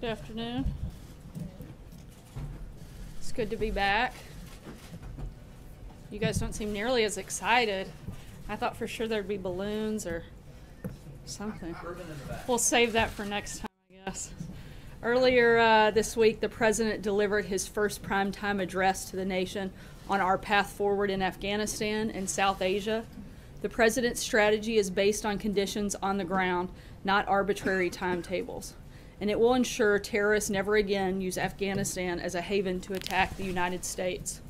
Good afternoon. It's good to be back. You guys don't seem nearly as excited. I thought for sure there'd be balloons or something. We'll save that for next time, I guess. Earlier this week, the president delivered his first primetime address to the nation on our path forward in Afghanistan and South Asia. The president's strategy is based on conditions on the ground, not arbitrary timetables, and it will ensure terrorists never again use Afghanistan as a haven to attack the United States.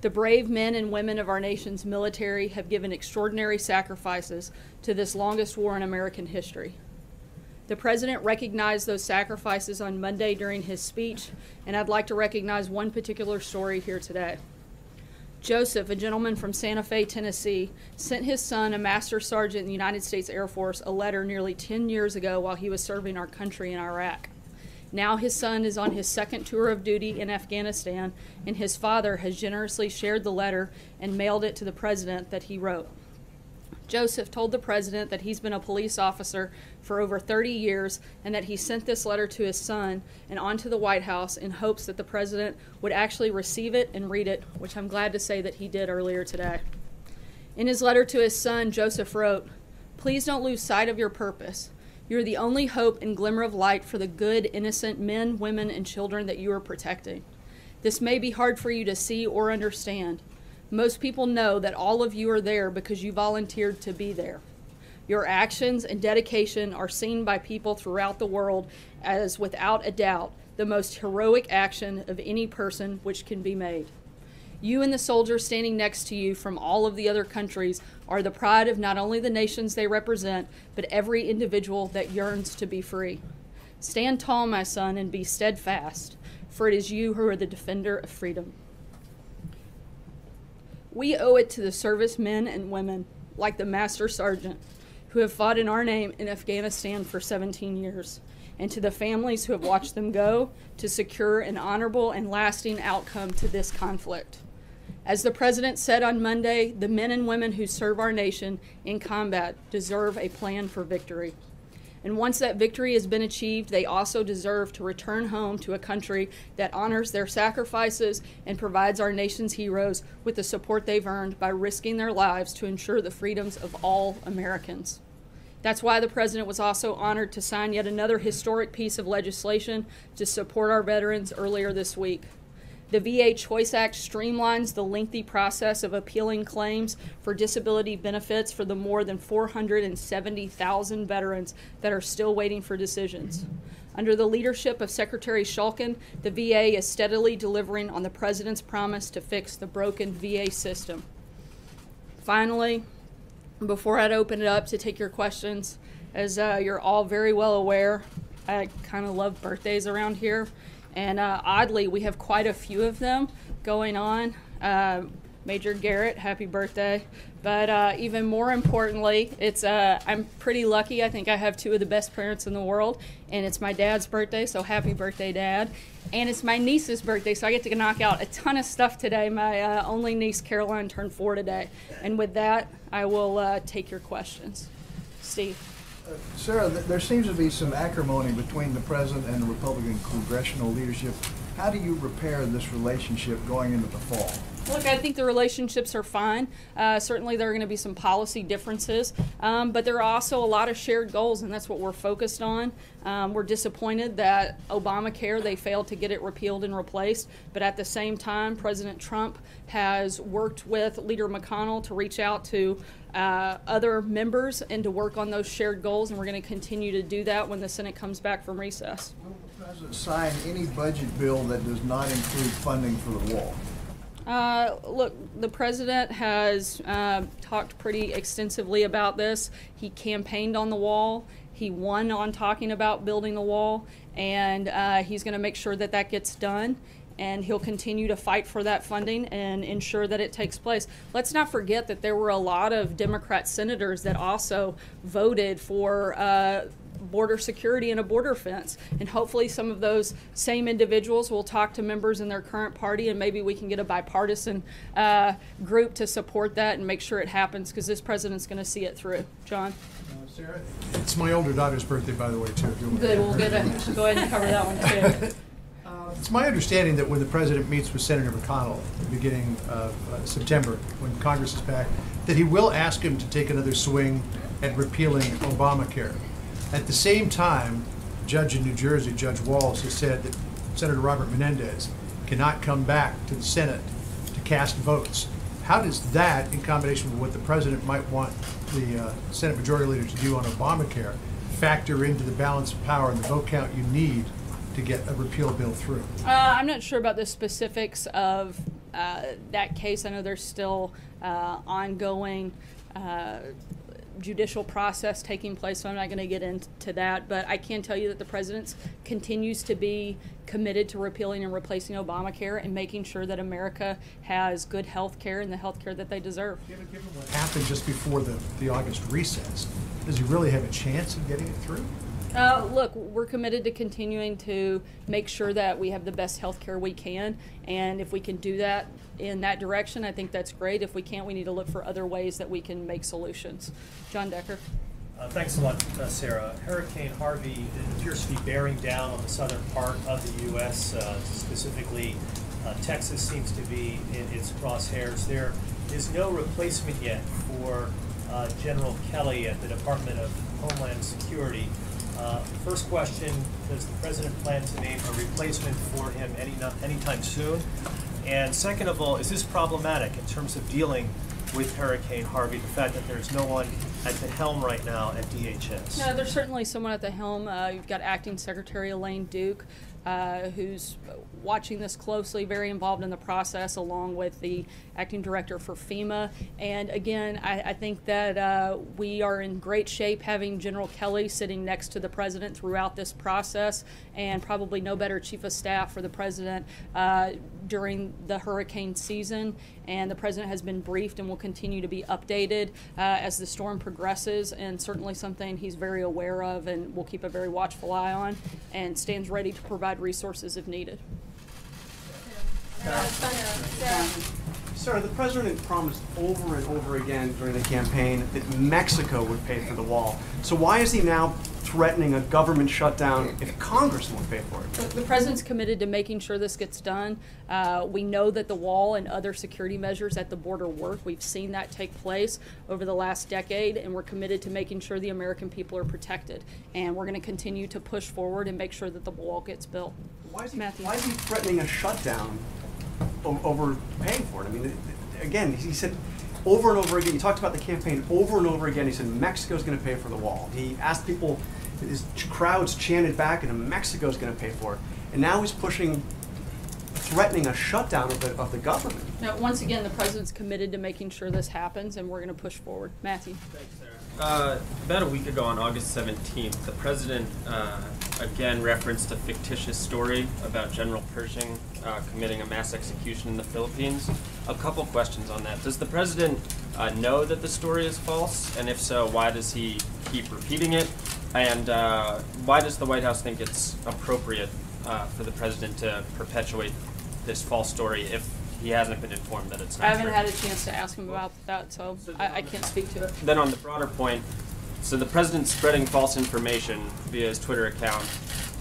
The brave men and women of our nation's military have given extraordinary sacrifices to this longest war in American history. The president recognized those sacrifices on Monday during his speech, and I'd like to recognize one particular story here today. Joseph, a gentleman from Santa Fe, Tennessee, sent his son, a master sergeant in the United States Air Force, a letter nearly 10 years ago while he was serving our country in Iraq. Now his son is on his second tour of duty in Afghanistan, and his father has generously shared the letter and mailed it to the president that he wrote. Joseph told the president that he's been a police officer for over 30 years and that he sent this letter to his son and on to the White House in hopes that the president would actually receive it and read it, which I'm glad to say that he did earlier today. In his letter to his son, Joseph wrote, "Please don't lose sight of your purpose. You're the only hope and glimmer of light for the good, innocent men, women, and children that you are protecting. This may be hard for you to see or understand. Most people know that all of you are there because you volunteered to be there. Your actions and dedication are seen by people throughout the world as, without a doubt, the most heroic action of any person which can be made. You and the soldiers standing next to you from all of the other countries are the pride of not only the nations they represent, but every individual that yearns to be free. Stand tall, my son, and be steadfast, for it is you who are the defender of freedom." We owe it to the servicemen and women, like the Master Sergeant, who have fought in our name in Afghanistan for 17 years, and to the families who have watched them go, to secure an honorable and lasting outcome to this conflict. As the President said on Monday, the men and women who serve our nation in combat deserve a plan for victory. And once that victory has been achieved, they also deserve to return home to a country that honors their sacrifices and provides our nation's heroes with the support they've earned by risking their lives to ensure the freedoms of all Americans. That's why the president was also honored to sign yet another historic piece of legislation to support our veterans earlier this week. The VA Choice Act streamlines the lengthy process of appealing claims for disability benefits for the more than 470,000 veterans that are still waiting for decisions. Under the leadership of Secretary Shulkin, the VA is steadily delivering on the president's promise to fix the broken VA system. Finally, before I open it up to take your questions, as you're all very well aware, I kind of love birthdays around here. And oddly, we have quite a few of them going on. Major Garrett, happy birthday. But even more importantly, it's I'm pretty lucky. I think I have two of the best parents in the world. And it's my dad's birthday, so happy birthday, Dad. And it's my niece's birthday, so I get to knock out a ton of stuff today. My only niece, Caroline, turned 4 today. And with that, I will take your questions. Steve. Sarah, there seems to be some acrimony between the president and the Republican congressional leadership. How do you repair this relationship going into the fall? Look, I think the relationships are fine. Certainly there are going to be some policy differences, but there are also a lot of shared goals, and that's what we're focused on. We're disappointed that Obamacare, they failed to get it repealed and replaced, but at the same time, President Trump has worked with Leader McConnell to reach out to other members and to work on those shared goals, and we're going to continue to do that when the Senate comes back from recess. Will the president sign any budget bill that does not include funding for the wall? Look, the president has talked pretty extensively about this. He campaigned on the wall. He won on talking about building the wall, and he's going to make sure that that gets done. And he'll continue to fight for that funding and ensure that it takes place. Let's not forget that there were a lot of Democrat senators that also voted for border security and a border fence. And hopefully some of those same individuals will talk to members in their current party, and maybe we can get a bipartisan group to support that and make sure it happens, because this president's going to see it through. John? Sarah? It's my older daughter's birthday, by the way, too. Good. We'll get it. Go ahead and cover that one, too. It's my understanding that when the president meets with Senator McConnell at the beginning of September, when Congress is back, that he will ask him to take another swing at repealing Obamacare. At the same time, a judge in New Jersey, Judge Walls, has said that Senator Robert Menendez cannot come back to the Senate to cast votes. How does that, in combination with what the president might want the Senate Majority Leader to do on Obamacare, factor into the balance of power and the vote count you need to get a repeal bill through? I'm not sure about the specifics of that case. I know there's still ongoing judicial process taking place, so I'm not going to get into that. But I can tell you that the president continues to be committed to repealing and replacing Obamacare and making sure that America has good health care and the health care that they deserve. Given what happened just before the August recess, does he really have a chance of getting it through? Look, we're committed to continuing to make sure that we have the best health care we can, and if we can do that in that direction, I think that's great. If we can't, we need to look for other ways that we can make solutions. John Decker. Thanks a lot, Sarah. Hurricane Harvey appears to be bearing down on the southern part of the U.S., specifically Texas seems to be in its crosshairs. There is no replacement yet for General Kelly at the Department of Homeland Security. First question, does the president plan to name a replacement for him anytime soon? And second of all, is this problematic in terms of dealing with Hurricane Harvey, the fact that there's no one at the helm right now at DHS? No, there's certainly someone at the helm. You've got Acting Secretary Elaine Duke, who's watching this closely, very involved in the process, along with the acting director for FEMA. And again, I think that we are in great shape having General Kelly sitting next to the president throughout this process, and probably no better chief of staff for the president during the hurricane season. And the president has been briefed and will continue to be updated as the storm progresses, and certainly something he's very aware of and will keep a very watchful eye on, and stands ready to provide resources if needed. Sarah, the president promised over and over again during the campaign that Mexico would pay for the wall. So why is he now threatening a government shutdown if Congress won't pay for it? The president's committed to making sure this gets done. We know that the wall and other security measures at the border work. We've seen that take place over the last decade, and we're committed to making sure the American people are protected. And we're going to continue to push forward and make sure that the wall gets built. Why is he threatening a shutdown over paying for it? I mean, again, he said over and over again, he talked about the campaign over and over again, he said Mexico's going to pay for the wall. He asked people, his crowds chanted back, and Mexico's going to pay for it. And now he's pushing, threatening a shutdown of the government. Now, once again, the president's committed to making sure this happens, and we're going to push forward. Matthew. Thanks, Sarah. About a week ago, on August 17th, the president again referenced a fictitious story about General Pershing committing a mass execution in the Philippines. A couple questions on that. Does the president know that the story is false? And if so, why does he keep repeating it? And why does the White House think it's appropriate for the president to perpetuate this false story if he hasn't been informed that it's not true? I haven't had a chance to ask him about that, so I can't speak to it. Then on the broader point, so the president's spreading false information via his Twitter account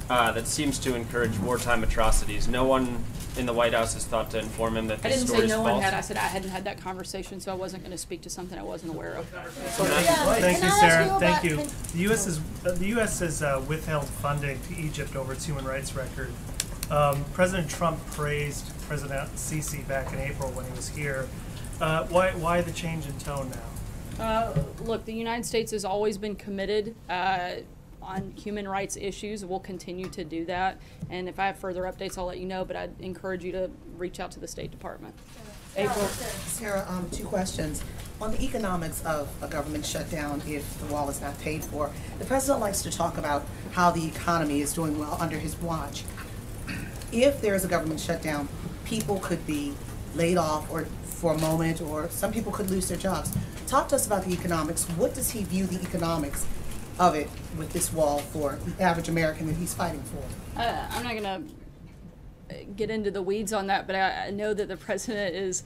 that seems to encourage wartime atrocities. No one in the White House has thought to inform him that this story is false. I didn't say no one had. I said I hadn't had that conversation, so I wasn't going to speak to something I wasn't aware of. Thank you, Sarah. Thank you. The U.S. has withheld funding to Egypt over its human rights record. President Trump praised President Sisi back in April when he was here. Why the change in tone now? Look, the United States has always been committed on human rights issues. We'll continue to do that. And if I have further updates, I'll let you know, but I'd encourage you to reach out to the State Department. April. Sarah, two questions. On the economics of a government shutdown if the wall is not paid for, the president likes to talk about how the economy is doing well under his watch. If there is a government shutdown, people could be laid off or for a moment, or some people could lose their jobs. Talk to us about the economics. What does he view the economics of it with this wall for the average American that he's fighting for. I'm not going to get into the weeds on that, but I know that the president is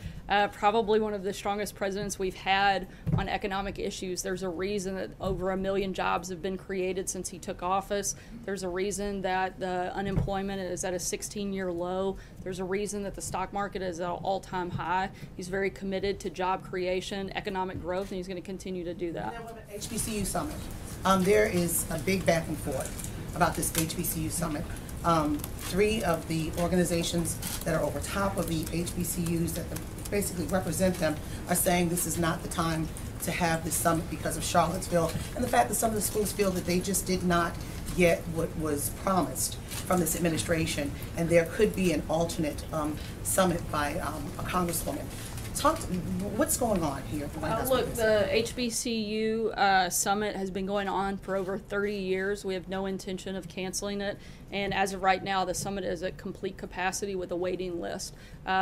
probably one of the strongest presidents we've had on economic issues. There's a reason that over 1 million jobs have been created since he took office. There's a reason that the unemployment is at a 16-year low. There's a reason that the stock market is at an all-time high. He's very committed to job creation, economic growth, and he's going to continue to do that. And then with the HBCU summit, there is a big back and forth about this HBCU summit. Three of the organizations that are over top of the HBCUs that basically represent them are saying this is not the time to have this summit because of Charlottesville and the fact that some of the schools feel that they just did not get what was promised from this administration, and there could be an alternate summit by a congresswoman. What's going on here? Look, the HBCU summit has been going on for over 30 years. We have no intention of canceling it. And as of right now, the summit is at complete capacity with a waiting list.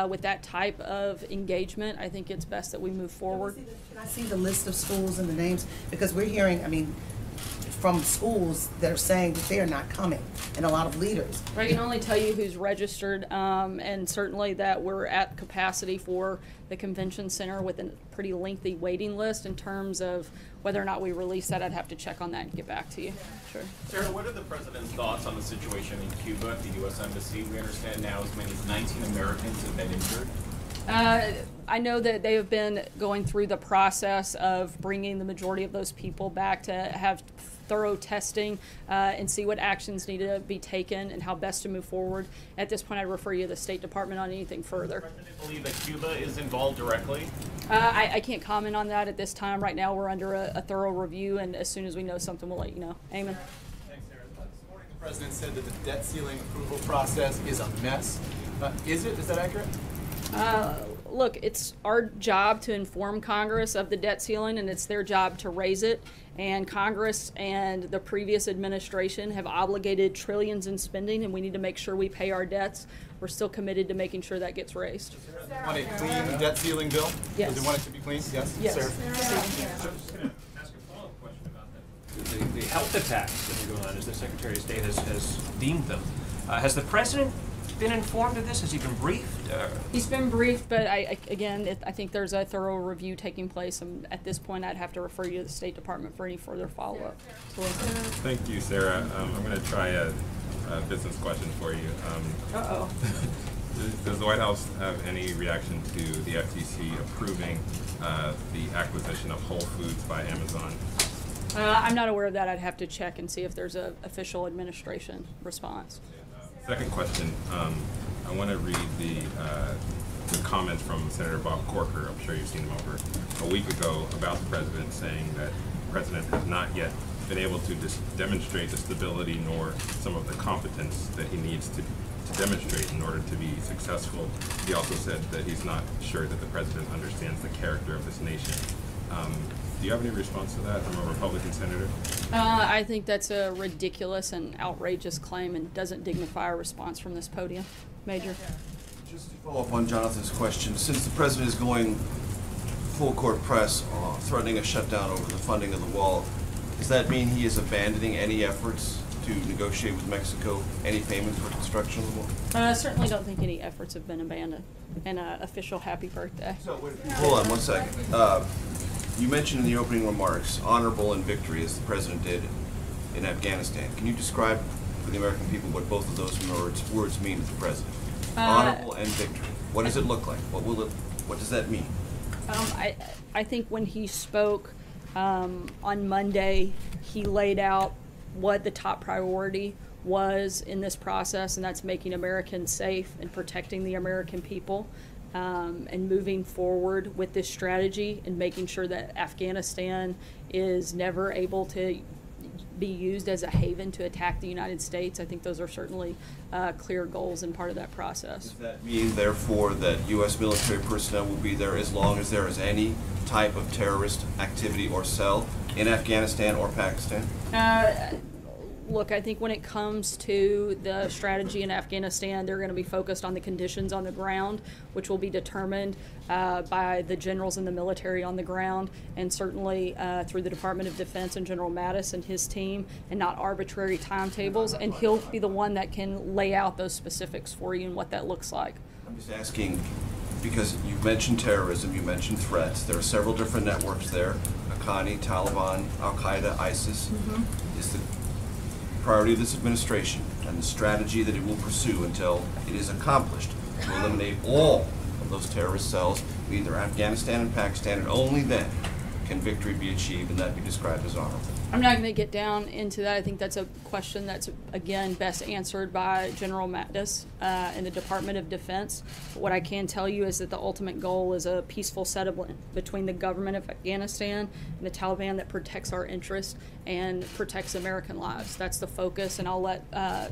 With that type of engagement, I think it's best that we move forward. Can I see the list of schools and the names? Because we're hearing, I mean, from schools that are saying that they are not coming, and a lot of leaders. I can only tell you who's registered, and certainly that we're at capacity for the convention center with a pretty lengthy waiting list. In terms of whether or not we release that, I'd have to check on that and get back to you. Sure. Sarah, what are the President's thoughts on the situation in Cuba at the U.S. Embassy? We understand now as many as 19 Americans have been injured. I know that they have been going through the process of bringing the majority of those people back to have thorough testing and see what actions need to be taken and how best to move forward. At this point, I'd refer you to the State Department on anything further. Does the President believe that Cuba is involved directly? I can't comment on that at this time. Right now, we're under a thorough review, and as soon as we know something, we'll let you know. Amen. Thanks, Sarah. This morning, the President said that the debt ceiling approval process is a mess. Is that accurate? Look, it's our job to inform Congress of the debt ceiling, and it's their job to raise it. And Congress and the previous administration have obligated trillions in spending, and we need to make sure we pay our debts. We're still committed to making sure that gets raised. Sarah, on a clean debt ceiling bill? Yes. Do you want it to be clean? Yes. Yes. Sarah. Sarah. I'm just going to ask a follow-up question about that. The health attacks that are going on, as the Secretary of State has deemed them, has the President been informed of this? Has he been briefed? He's been briefed, but I think there's a thorough review taking place, and at this point I'd have to refer you to the State Department for any further follow-up. Thank you, Sarah. I'm going to try a business question for you. Does the White House have any reaction to the FTC approving the acquisition of Whole Foods by Amazon? I'm not aware of that. I'd have to check and see if there's an official administration response. Yeah. Second question, I want to read the comments from Senator Bob Corker, I'm sure you've seen them over a week ago, about the President saying that the President has not yet been able to demonstrate the stability nor some of the competence that he needs to demonstrate in order to be successful. He also said that he's not sure that the President understands the character of this nation. Do you have any response to that from a Republican senator? I think that's a ridiculous and outrageous claim and doesn't dignify a response from this podium. Major? Just to follow up on Jonathan's question, since the President is going full court press, threatening a shutdown over the funding of the wall, does that mean he is abandoning any efforts to negotiate with Mexico any payments for construction of the wall? I certainly don't think any efforts have been abandoned. And official happy birthday. So, hold on one second. You mentioned in the opening remarks, honorable and victory, as the President did in Afghanistan. Can you describe for the American people what both of those words mean to the President? Honorable and victory. What does it look like? What does that mean? I think when he spoke on Monday, he laid out what the top priority was in this process, and that's making Americans safe and protecting the American people. And moving forward with this strategy and making sure that Afghanistan is never able to be used as a haven to attack the United States. I think those are certainly clear goals and part of that process. Does that mean, therefore, that U.S. military personnel will be there as long as there is any type of terrorist activity or cell in Afghanistan or Pakistan? look, I think when it comes to the strategy in Afghanistan, they're going to be focused on the conditions on the ground, which will be determined by the generals and the military on the ground, and certainly through the Department of Defense and General Mattis and his team, and not arbitrary timetables. And he'll be the one that can lay out those specifics for you and what that looks like. I'm just asking, because you mentioned terrorism, you mentioned threats. There are several different networks there: Haqqani, Taliban, Al-Qaeda, ISIS. Mm-hmm. Is the priority of this administration and the strategy that it will pursue until it is accomplished to eliminate all of those terrorist cells, either Afghanistan and Pakistan, and only then can victory be achieved and that be described as honorable? I'm not going to get down into that. I think that's a question that's, again, best answered by General Mattis and the Department of Defense. But what I can tell you is that the ultimate goal is a peaceful settlement between the government of Afghanistan and the Taliban that protects our interests and protects American lives. That's the focus, and I'll let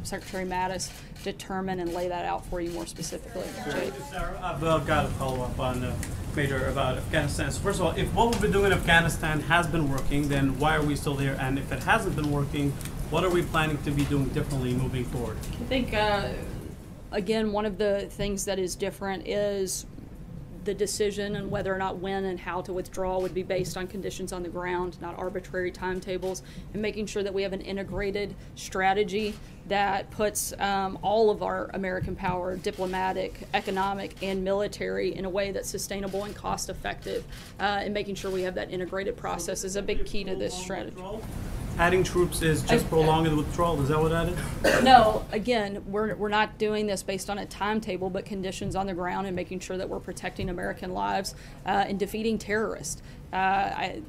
Secretary Mattis determine and lay that out for you more specifically. Jake. I've got a follow-up on Major about Afghanistan. So first of all, if what we've been doing in Afghanistan has been working, then why are we still here? And if it hasn't been working, what are we planning to be doing differently moving forward? I think, again, one of the things that is different is the decision and whether or not when and how to withdraw would be based on conditions on the ground, not arbitrary timetables, and making sure that we have an integrated strategy that puts all of our American power, diplomatic, economic, and military, in a way that's sustainable and cost effective, and making sure we have that integrated process is a big key to this strategy. Adding troops is just prolonging the withdrawal, is that what that is? No, again, we're not doing this based on a timetable, but conditions on the ground and making sure that we're protecting American lives and defeating terrorists. I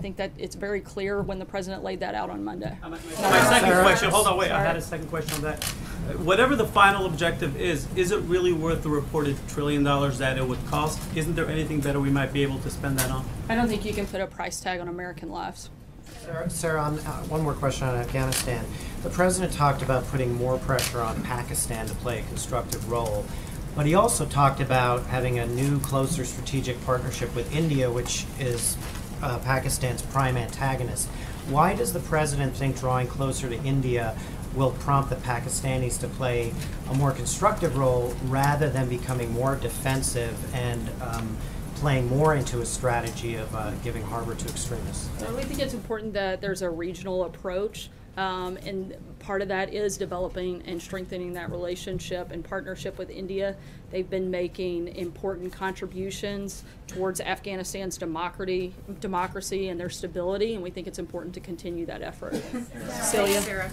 think that it's very clear when the president laid that out on Monday. My second question, hold on, wait, I had a second question on that. Whatever the final objective is it really worth the reported $1 trillion that it would cost? Isn't there anything better we might be able to spend that on? I don't think you can put a price tag on American lives. Sarah, one more question on Afghanistan. The president talked about putting more pressure on Pakistan to play a constructive role, but he also talked about having a new, closer strategic partnership with India, which is Pakistan's prime antagonist. Why does the president think drawing closer to India will prompt the Pakistanis to play a more constructive role rather than becoming more defensive and playing more into a strategy of giving harbor to extremists? So we think it's important that there's a regional approach, and part of that is developing and strengthening that relationship and partnership with India. They've been making important contributions towards Afghanistan's democracy and their stability, and we think it's important to continue that effort. Celia? Sarah,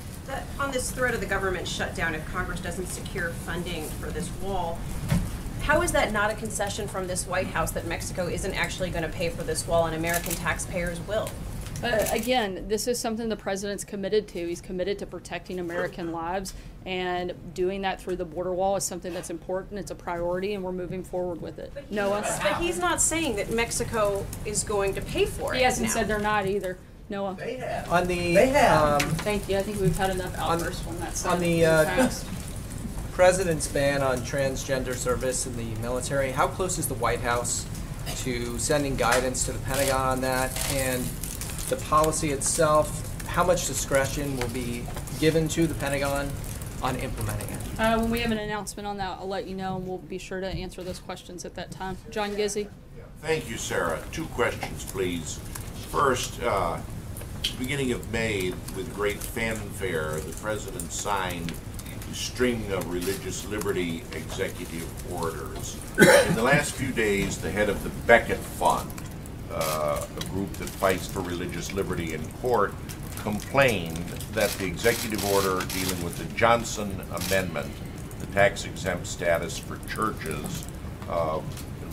on this threat of the government shutdown, if Congress doesn't secure funding for this wall, how is that not a concession from this White House that Mexico isn't actually going to pay for this wall and American taxpayers will? Again, this is something the president's committed to. He's committed to protecting American lives, and doing that through the border wall is something that's important. It's a priority, and we're moving forward with it. But Noah? But he's not saying that Mexico is going to pay for it. He hasn't said they're not either. Noah? They have. On the, they have. Thank you. I think we've had enough outbursts on that side. On the president's ban on transgender service in the military, how close is the White House to sending guidance to the Pentagon on that? And the policy itself, how much discretion will be given to the Pentagon on implementing it? When we have an announcement on that, I'll let you know, and we'll be sure to answer those questions at that time. John Gizzi. Thank you, Sarah. Two questions, please. First, beginning of May, with great fanfare, the president signed string of religious liberty executive orders. In the last few days, the head of the Beckett Fund, a group that fights for religious liberty in court, complained that the executive order dealing with the Johnson Amendment, the tax-exempt status for churches,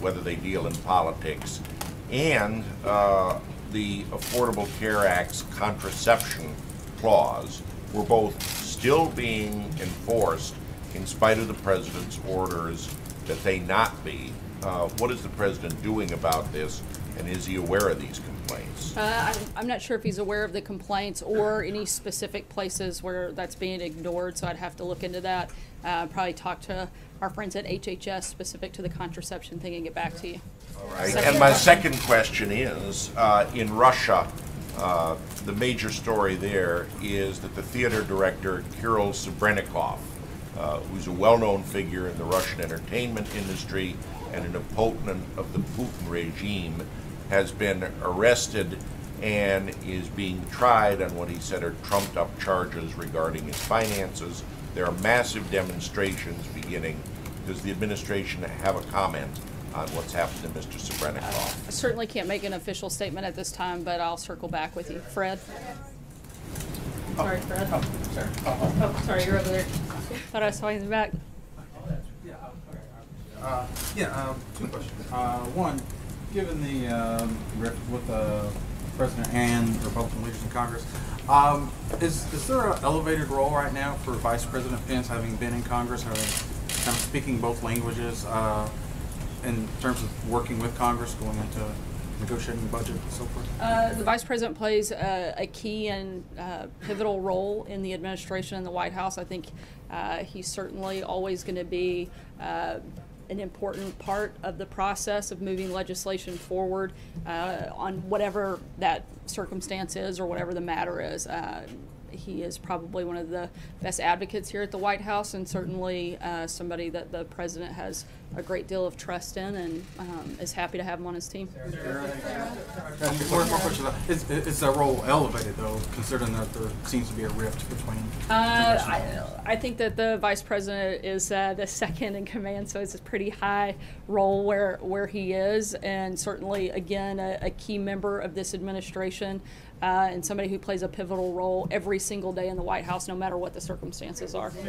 whether they deal in politics, and the Affordable Care Act's contraception clause were both still being enforced in spite of the president's orders that they not be. What is the president doing about this, and is he aware of these complaints? I'm not sure if he's aware of the complaints or any specific places where that's being ignored, so I'd have to look into that. Probably talk to our friends at HHS specific to the contraception thing and get back to you. All right. And my second question is, in Russia, The major story there is that the theater director Kirill Serebrennikov, who's a well-known figure in the Russian entertainment industry and an opponent of the Putin regime, has been arrested and is being tried on what he said are trumped-up charges regarding his finances. There are massive demonstrations beginning. Does the administration have a comment on what's happened to Mr. Serebrennikov? I certainly can't make an official statement at this time, but I'll circle back with you. Fred? Sorry, Fred. Oh, sorry, you're over there. Thought I saw you in the back. Two questions. One, given the rift with the President and Republican leaders in Congress, is there an elevated role right now for Vice President Pence, having been in Congress, having kind of speaking both languages in terms of working with Congress, going into negotiating the budget and so forth? The Vice President plays a key and pivotal role in the administration and the White House. I think he's certainly always going to be an important part of the process of moving legislation forward on whatever that circumstance is or whatever the matter is. He is probably one of the best advocates here at the White House, and certainly somebody that the President has a great deal of trust in, and is happy to have him on his team. Is that role elevated, though, considering that there seems to be a rift between? I think that the Vice President is the second in command, so it's a pretty high role where he is, and certainly, again, a key member of this administration. And somebody who plays a pivotal role every single day in the White House, no matter what the circumstances are. Go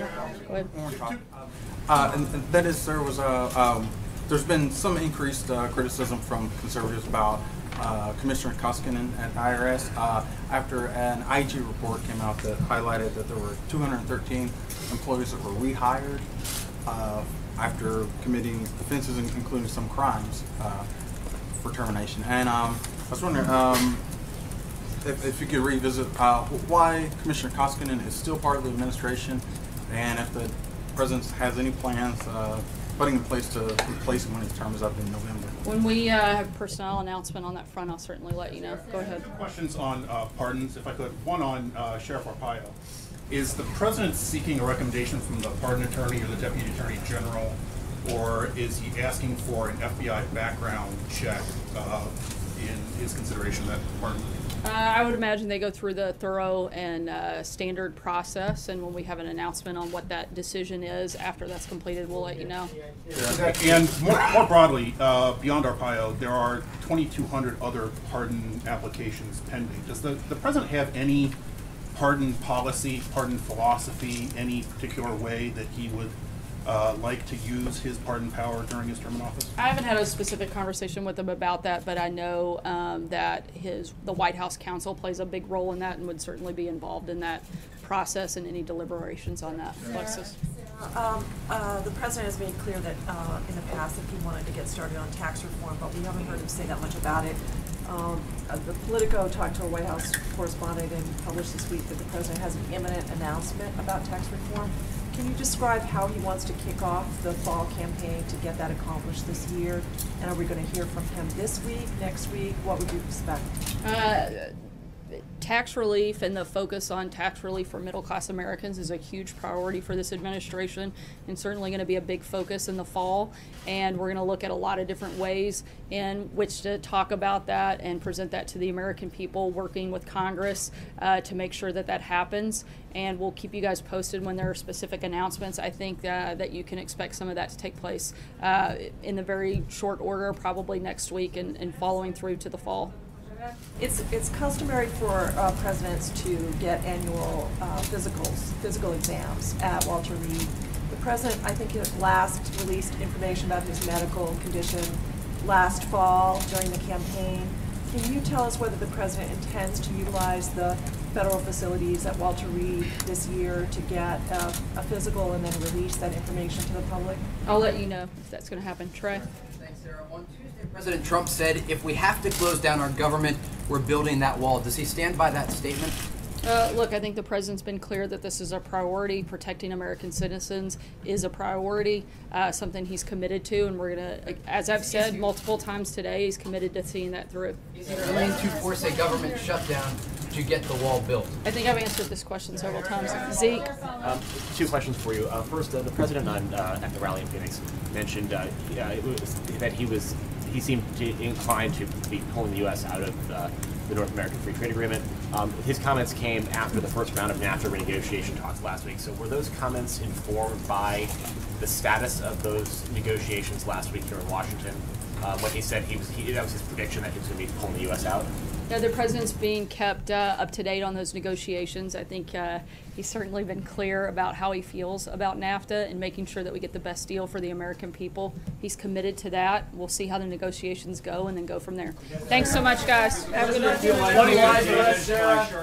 ahead. And that is, there was there's been some increased criticism from conservatives about Commissioner Koskinen at IRS after an IG report came out that highlighted that there were 213 employees that were rehired after committing offenses, including some crimes, for termination. And I was wondering, if you could revisit why Commissioner Koskinen is still part of the administration, and if the President has any plans putting in place to replace him when his term is up in November. When we have a personnel announcement on that front, I'll certainly let you know. Go ahead. Two questions on pardons, if I could. One on Sheriff Arpaio. Is the President seeking a recommendation from the pardon attorney or the Deputy Attorney General, or is he asking for an FBI background check in his consideration of that pardon? I would imagine they go through the thorough and standard process, and when we have an announcement on what that decision is, after that's completed, we'll let you know. Yeah. And more broadly, beyond Arpaio, there are 2,200 other pardon applications pending. Does the President have any pardon policy, pardon philosophy, any particular way that he would like to use his pardon power during his term in office? I haven't had a specific conversation with him about that, but I know that the White House counsel plays a big role in that and would certainly be involved in that process and any deliberations on that. Alexis? The President has made clear that in the past that he wanted to get started on tax reform, but we haven't heard him say that much about it. The Politico talked to a White House correspondent and published this week that the President has an imminent announcement about tax reform. Can you describe how he wants to kick off the fall campaign to get that accomplished this year? And are we going to hear from him this week, next week? What would you expect? Tax relief and the focus on tax relief for middle-class Americans is a huge priority for this administration, and certainly going to be a big focus in the fall. And we're going to look at a lot of different ways in which to talk about that and present that to the American people, working with Congress to make sure that that happens. And we'll keep you guys posted when there are specific announcements. I think that you can expect some of that to take place in the very short order, probably next week, and following through to the fall. It's customary for presidents to get annual physical exams at Walter Reed. The President, I think, last released information about his medical condition last fall during the campaign. Can you tell us whether the President intends to utilize the federal facilities at Walter Reed this year to get a physical and then release that information to the public? I'll let you know if that's going to happen. Trey? Thanks, Sarah. On Tuesday, President Trump said, if we have to close down our government, we're building that wall. Does he stand by that statement? Look, I think the president's been clear that this is a priority. Protecting American citizens is a priority, something he's committed to, and we're going to, as I've said multiple times today, he's committed to seeing that through. Is there a plan to force a government shutdown to get the wall built? I think I've answered this question several times. Zeke? Two questions for you. First, the president on, at the rally in Phoenix mentioned that he seemed inclined to be pulling the U.S. out of the North American Free Trade Agreement. His comments came after the first round of NAFTA renegotiation talks last week. So were those comments informed by the status of those negotiations last week here in Washington? When he said that was his prediction that he was going to be pulling the U.S. out? Yeah, the president's being kept up to date on those negotiations. I think he's certainly been clear about how he feels about NAFTA and making sure that we get the best deal for the American people. He's committed to that. We'll see how the negotiations go and then go from there. Thanks so much, guys. Have a good night.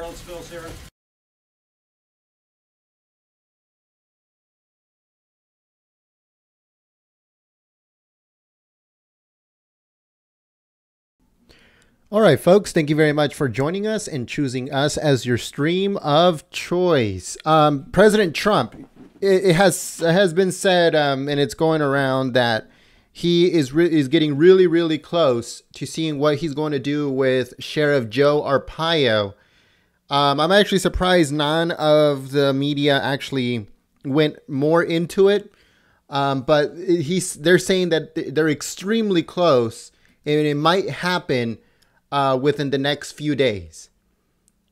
All right, folks, thank you very much for joining us and choosing us as your stream of choice. President Trump, it has been said, and it's going around, that he is getting really, really close to seeing what he's going to do with Sheriff Joe Arpaio. I'm actually surprised none of the media actually went more into it, but they're saying that they're extremely close, and it might happen within the next few days.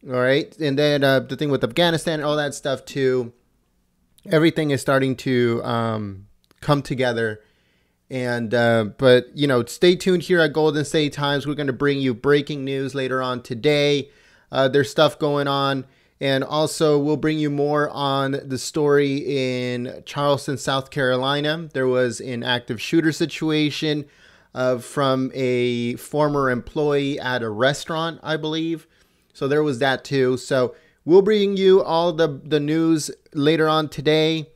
All right. And then the thing with Afghanistan and all that stuff too, everything is starting to come together. And but, you know, stay tuned here at Golden State Times. We're going to bring you breaking news later on today. There's stuff going on. And also we'll bring you more on the story in Charleston, South Carolina. There was an active shooter situation from a former employee at a restaurant, I believe. So there was that too. So we'll bring you all the news later on today.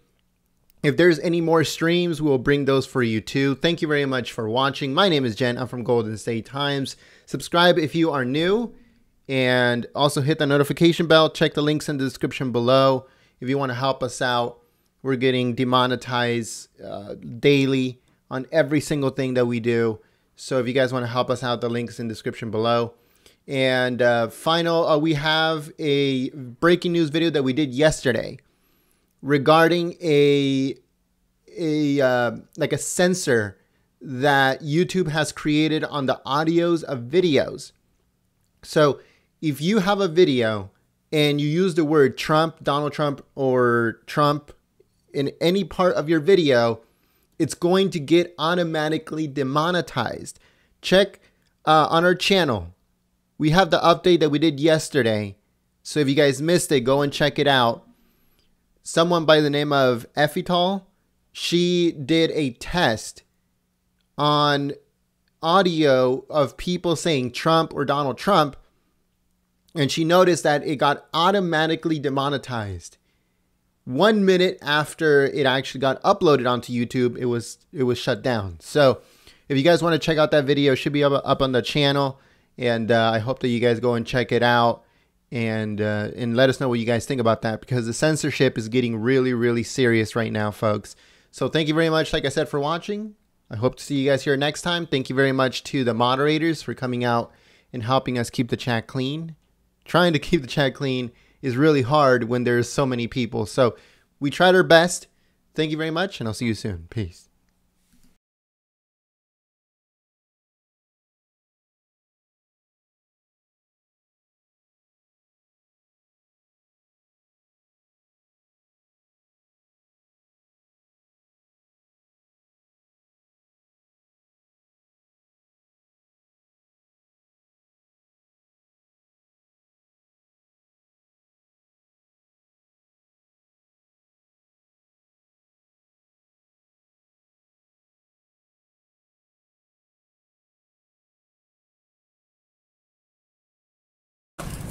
If there's any more streams, we'll bring those for you too. Thank you very much for watching. My name is Jen. I'm from Golden State Times. Subscribe if you are new. And also hit the notification bell. Check the links in the description below if you want to help us out. We're getting demonetized daily on every single thing that we do. So if you guys want to help us out, the link's in the description below. And final, we have a breaking news video that we did yesterday regarding a censor that YouTube has created on the audios of videos. So if you have a video and you use the word Trump, Donald Trump, or Trump in any part of your video, it's going to get automatically demonetized. Check on our channel. We have the update that we did yesterday. So if you guys missed it, go and check it out. Someone by the name of Effietal, she did a test on audio of people saying Trump or Donald Trump. And she noticed that it got automatically demonetized. 1 minute after it actually got uploaded onto YouTube, it was shut down. So if you guys want to check out that video, it should be up on the channel. And I hope that you guys go and check it out and let us know what you guys think about that, because the censorship is getting really, really serious right now, folks. So thank you very much, like I said, for watching. I hope to see you guys here next time. Thank you very much to the moderators for coming out and helping us keep the chat clean. Trying to keep the chat clean is really hard when there's so many people. So we tried our best. Thank you very much, and I'll see you soon. Peace.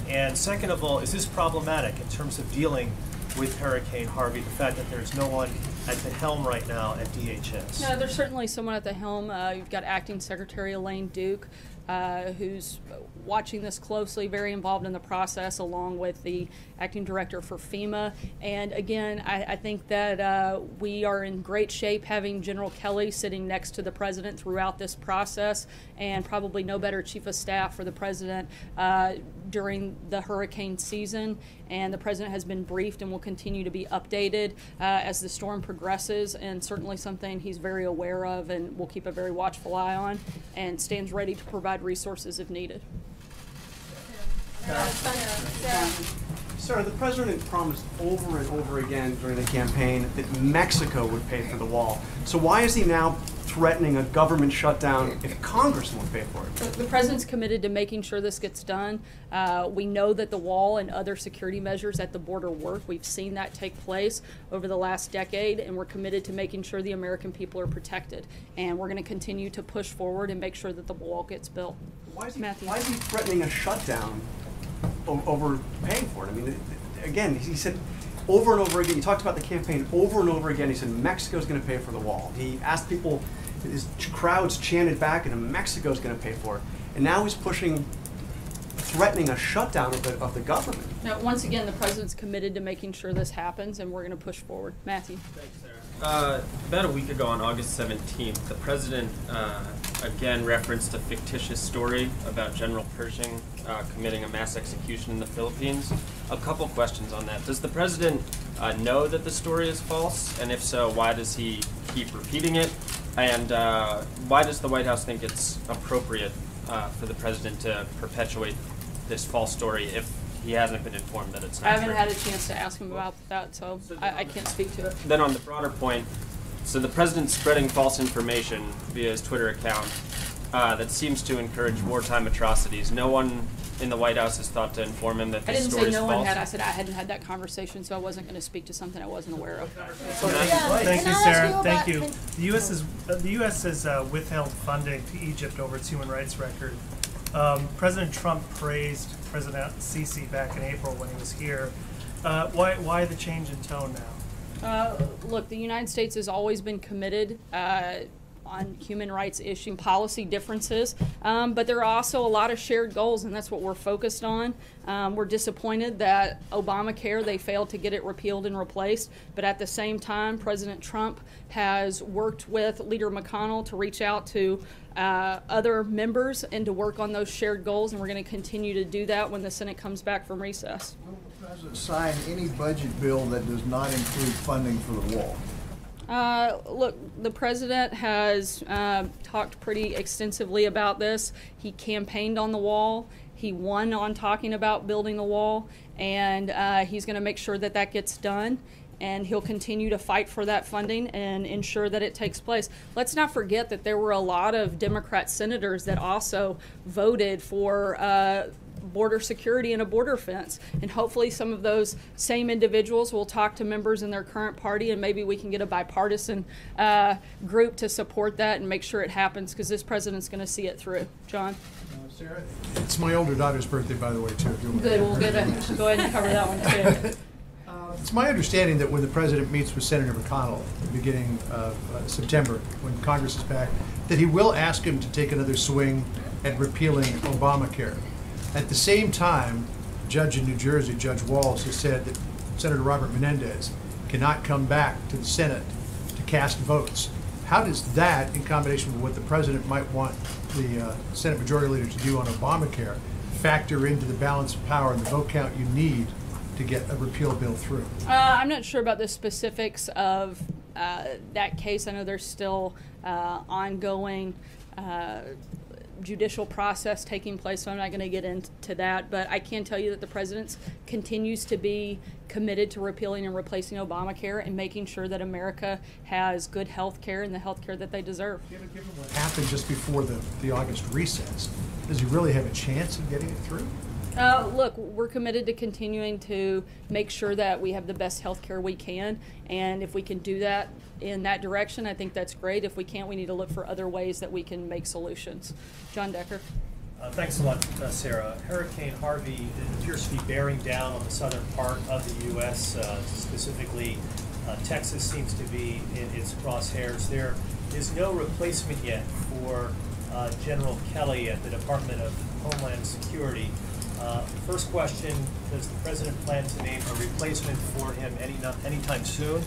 And second of all, is this problematic in terms of dealing with Hurricane Harvey, the fact that there's no one at the helm right now at DHS? No, there's certainly someone at the helm. You've got Acting Secretary Elaine Duke. who's watching this closely, very involved in the process, along with the acting director for FEMA. And again, I think that we are in great shape having General Kelly sitting next to the president throughout this process, and probably no better chief of staff for the president during the hurricane season. And the president has been briefed and will continue to be updated as the storm progresses, and certainly something he's very aware of and will keep a very watchful eye on, and stands ready to provide resources if needed. Sarah, the president promised over and over again during the campaign that Mexico would pay for the wall. So why is he now threatening a government shutdown if Congress won't pay for it? The president's committed to making sure this gets done. We know that the wall and other security measures at the border work. We've seen that take place over the last decade, and we're committed to making sure the American people are protected. And we're going to continue to push forward and make sure that the wall gets built. Why is he threatening a shutdown over paying for it? I mean, again, he said over and over again, he talked about the campaign over and over again, he said Mexico's going to pay for the wall. He asked people, his crowds chanted back at him, Mexico's going to pay for it. And now he's pushing, threatening a shutdown of the government. Now, once again, the president's committed to making sure this happens, and we're going to push forward. Matthew. Thanks, Sarah. About a week ago, on August 17th, the president again referenced a fictitious story about General Pershing committing a mass execution in the Philippines. A couple questions on that. Does the president know that the story is false? And if so, why does he keep repeating it? And why does the White House think it's appropriate for the president to perpetuate this false story if he hasn't been informed that it's not true? I haven't had a chance to ask him about that, so I can't speak to it. Then on the broader point, so the president's spreading false information via his Twitter account that seems to encourage wartime atrocities. No one in the White House is thought to inform him that this story is false. I didn't say no one had. I said I hadn't had that conversation, so I wasn't going to speak to something I wasn't aware of. Thank you, Sarah. Thank you. The U.S. has withheld funding to Egypt over its human rights record. President Trump praised President Sisi back in April when he was here. Why the change in tone now? Look, the United States has always been committed on human rights issue policy differences, but there are also a lot of shared goals, and that's what we're focused on. We're disappointed that Obamacare, they failed to get it repealed and replaced, but at the same time, President Trump has worked with Leader McConnell to reach out to other members and to work on those shared goals, and we're going to continue to do that when the Senate comes back from recess. Will the president sign any budget bill that does not include funding for the wall? Look, the president has talked pretty extensively about this. He campaigned on the wall. He won on talking about building the wall, and he's going to make sure that that gets done, and he'll continue to fight for that funding and ensure that it takes place. Let's not forget that there were a lot of Democrat senators that also voted for border security and a border fence, and hopefully some of those same individuals will talk to members in their current party, and maybe we can get a bipartisan group to support that and make sure it happens, because this president's going to see it through. John? Sarah? It's my older daughter's birthday, by the way, too. Good, we'll get a, go ahead and cover that one, too. It's my understanding that when the president meets with Senator McConnell at the beginning of September, when Congress is back, that he will ask him to take another swing at repealing Obamacare. At the same time, a judge in New Jersey, Judge Walls, has said that Senator Robert Menendez cannot come back to the Senate to cast votes. How does that, in combination with what the president might want the Senate Majority Leader to do on Obamacare, factor into the balance of power and the vote count you need to get a repeal bill through? I'm not sure about the specifics of that case. I know there's still ongoing judicial process taking place, so I'm not going to get into that, but I can tell you that the president continues to be committed to repealing and replacing Obamacare and making sure that America has good health care and the health care that they deserve. Given what happened just before the August recess, does he really have a chance of getting it through? Look, we're committed to continuing to make sure that we have the best health care we can, and if we can do that in that direction, I think that's great. If we can't, we need to look for other ways that we can make solutions. John Decker. Thanks a lot, Sarah. Hurricane Harvey appears to be bearing down on the southern part of the U.S., specifically Texas seems to be in its crosshairs. There is no replacement yet for General Kelly at the Department of Homeland Security. First question, does the President plan to name a replacement for him anytime soon?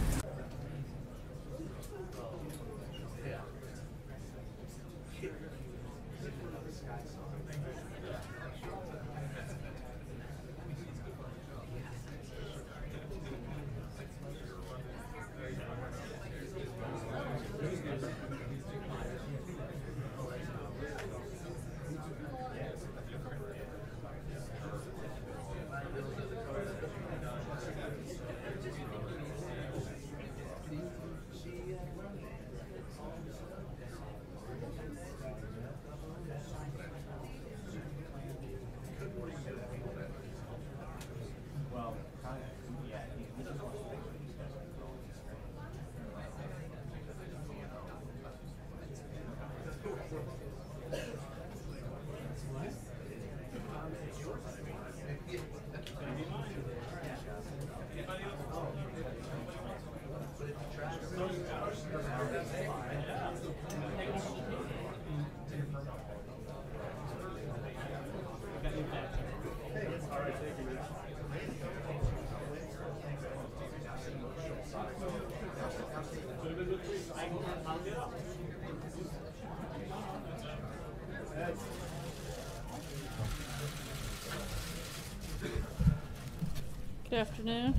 Good afternoon.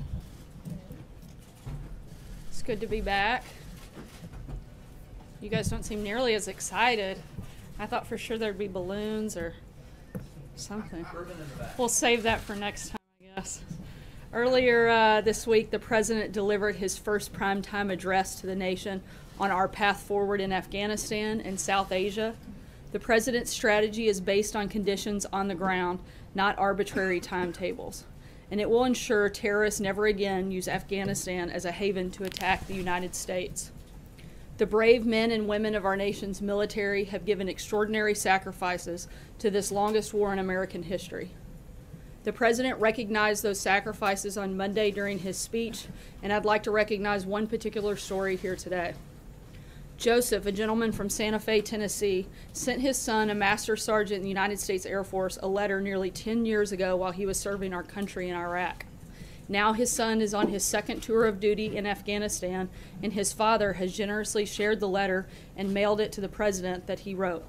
It's good to be back. You guys don't seem nearly as excited. I thought for sure there'd be balloons or something. We'll save that for next time, I guess. Earlier this week, the President delivered his first primetime address to the nation on our path forward in Afghanistan and South Asia. The President's strategy is based on conditions on the ground, not arbitrary timetables, and it will ensure terrorists never again use Afghanistan as a haven to attack the United States. The brave men and women of our nation's military have given extraordinary sacrifices to this longest war in American history. The President recognized those sacrifices on Monday during his speech, and I'd like to recognize one particular story here today. Joseph, a gentleman from Santa Fe, Tennessee, sent his son, a master sergeant in the United States Air Force, a letter nearly 10 years ago while he was serving our country in Iraq. Now his son is on his second tour of duty in Afghanistan, and his father has generously shared the letter and mailed it to the President that he wrote.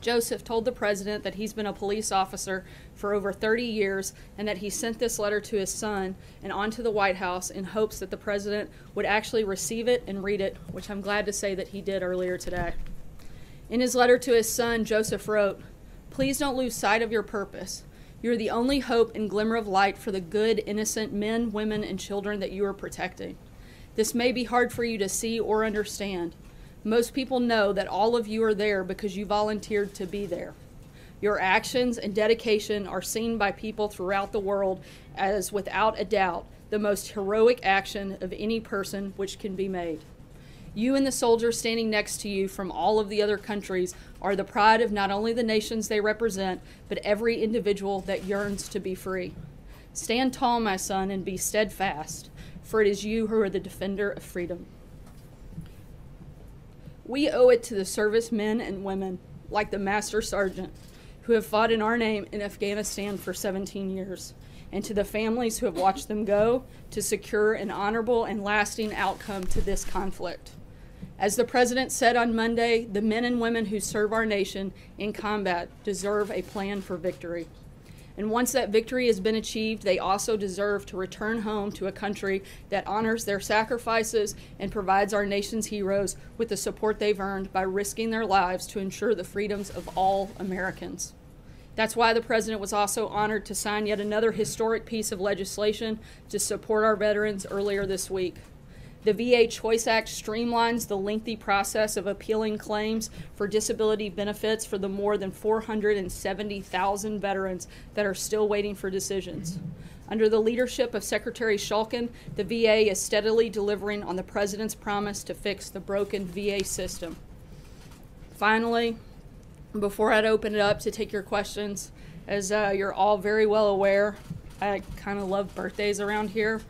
Joseph told the President that he's been a police officer for over 30 years and that he sent this letter to his son and on to the White House in hopes that the President would actually receive it and read it, which I'm glad to say that he did earlier today. In his letter to his son, Joseph wrote, "Please don't lose sight of your purpose. You're the only hope and glimmer of light for the good, innocent men, women, and children that you are protecting. This may be hard for you to see or understand. Most people know that all of you are there because you volunteered to be there. Your actions and dedication are seen by people throughout the world as, without a doubt, the most heroic action of any person which can be made. You and the soldiers standing next to you from all of the other countries are the pride of not only the nations they represent, but every individual that yearns to be free. Stand tall, my son, and be steadfast, for it is you who are the defender of freedom. We owe it to the servicemen and women, like the Master Sergeant, who have fought in our name in Afghanistan for 17 years, and to the families who have watched them go to secure an honorable and lasting outcome to this conflict. As the President said on Monday, the men and women who serve our nation in combat deserve a plan for victory. And once that victory has been achieved, they also deserve to return home to a country that honors their sacrifices and provides our nation's heroes with the support they've earned by risking their lives to ensure the freedoms of all Americans." That's why the President was also honored to sign yet another historic piece of legislation to support our veterans earlier this week. The VA Choice Act streamlines the lengthy process of appealing claims for disability benefits for the more than 470,000 veterans that are still waiting for decisions. Under the leadership of Secretary Shulkin, the VA is steadily delivering on the President's promise to fix the broken VA system. Finally, before I'd open it up to take your questions, as you're all very well aware, I kind of love birthdays around here.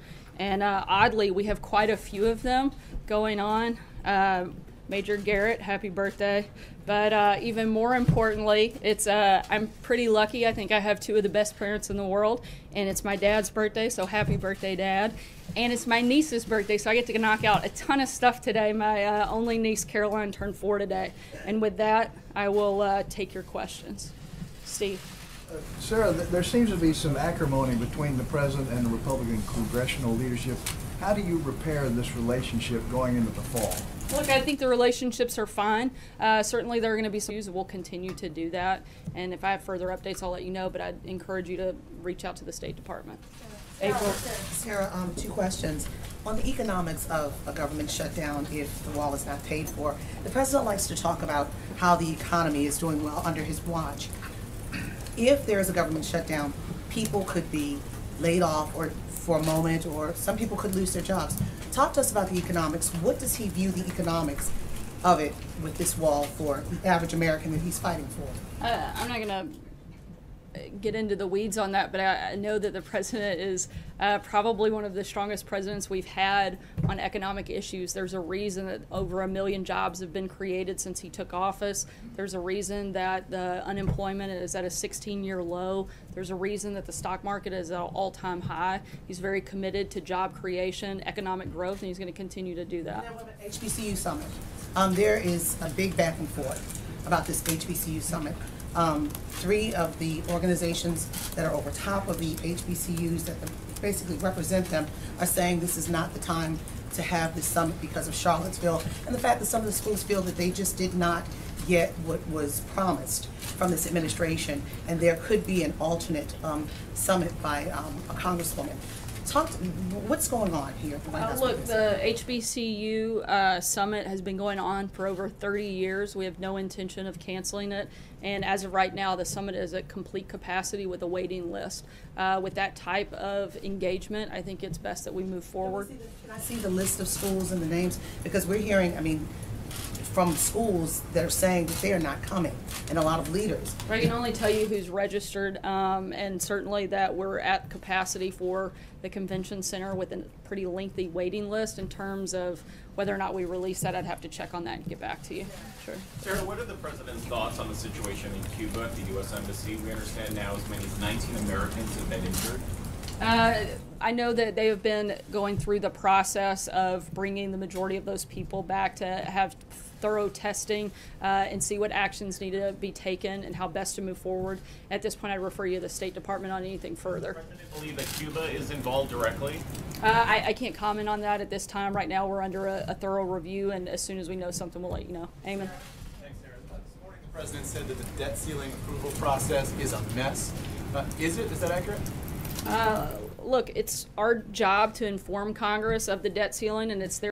And oddly, we have quite a few of them going on. Major Garrett, happy birthday. But even more importantly, it's I'm pretty lucky. I think I have two of the best parents in the world, and it's my dad's birthday, so happy birthday, Dad. And it's my niece's birthday, so I get to knock out a ton of stuff today. My only niece, Caroline, turned 4 today. And with that, I will take your questions. Steve. Sarah, there seems to be some acrimony between the president and the Republican congressional leadership. How do you repair this relationship going into the fall? Look, I think the relationships are fine. Certainly there are going to be some issues. We'll continue to do that. And if I have further updates, I'll let you know, but I'd encourage you to reach out to the State Department. April. Sarah, two questions. On the economics of a government shutdown if the wall is not paid for, the president likes to talk about how the economy is doing well under his watch. If there is a government shutdown, people could be laid off or for a moment, or some people could lose their jobs. Talk to us about the economics. What does he view the economics of it with this wall for the average American that he's fighting for? I'm not going to get into the weeds on that, but I know that the president is probably one of the strongest presidents we've had on economic issues. There's a reason that over 1 million jobs have been created since he took office. There's a reason that the unemployment is at a 16-year low. There's a reason that the stock market is at an all-time high. He's very committed to job creation, economic growth, and he's going to continue to do that. And then HBCU summit. There is a big back and forth about this HBCU summit. Three of the organizations that are over top of the HBCUs that basically represent them are saying this is not the time to have this summit because of Charlottesville and the fact that some of the schools feel that they just did not get what was promised from this administration, and there could be an alternate summit by a congresswoman. What's going on here? Look, the HBCU summit has been going on for over 30 years. We have no intention of canceling it. And as of right now, the summit is at complete capacity with a waiting list. With that type of engagement, I think it's best that we move forward. Can I see the list of schools and the names? Because we're hearing, I mean, from schools that are saying that they are not coming, and a lot of leaders. I can only tell you who's registered, and certainly that we're at capacity for the convention center with a pretty lengthy waiting list. In terms of whether or not we release that, I'd have to check on that and get back to you. Sure. Sarah, what are the president's thoughts on the situation in Cuba at the U.S. Embassy? We understand now as many as 19 Americans have been injured. I know that they have been going through the process of bringing the majority of those people back to have thorough testing and see what actions need to be taken and how best to move forward. At this point, I refer you to the State Department on anything further. Does the president believe that Cuba is involved directly? I can't comment on that at this time. Right now, we're under a thorough review, and as soon as we know something, we'll let you know. Amen. Thanks, Sarah. This morning, the president said that the debt ceiling approval process is a mess. Is that accurate? Look, it's our job to inform Congress of the debt ceiling, and it's their